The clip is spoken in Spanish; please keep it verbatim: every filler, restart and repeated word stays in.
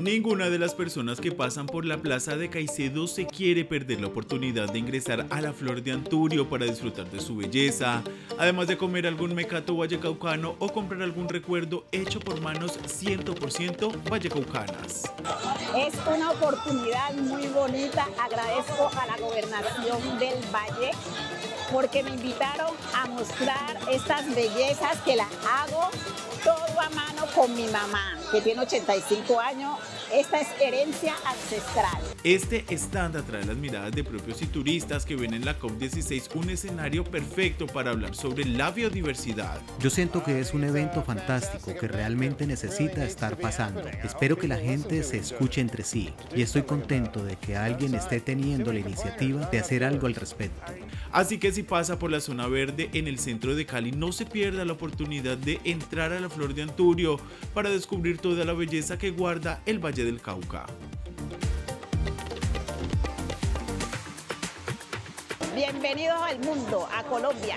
Ninguna de las personas que pasan por la Plaza de Caicedo se quiere perder la oportunidad de ingresar a la Flor de Anturio para disfrutar de su belleza, además de comer algún mecato vallecaucano o comprar algún recuerdo hecho por manos cien por ciento vallecaucanas. Es una oportunidad muy bonita, agradezco a la gobernación del Valle porque me invitaron a mostrar estas bellezas que las hago todo a mano con mi mamá, que tiene ochenta y cinco años. Esta es herencia ancestral. Este stand atrae las miradas de propios y turistas que ven en la COP dieciséis un escenario perfecto para hablar sobre la biodiversidad. Yo siento que es un evento fantástico que realmente necesita estar pasando. Espero que la gente se escuche entre sí y estoy contento de que alguien esté teniendo la iniciativa de hacer algo al respecto. Así que si pasa por la zona verde en el centro de Cali, no se pierda la oportunidad de entrar a la Flor de Anturio para descubrir toda la belleza que guarda el Valle del Cauca. Bienvenidos al mundo, a Colombia.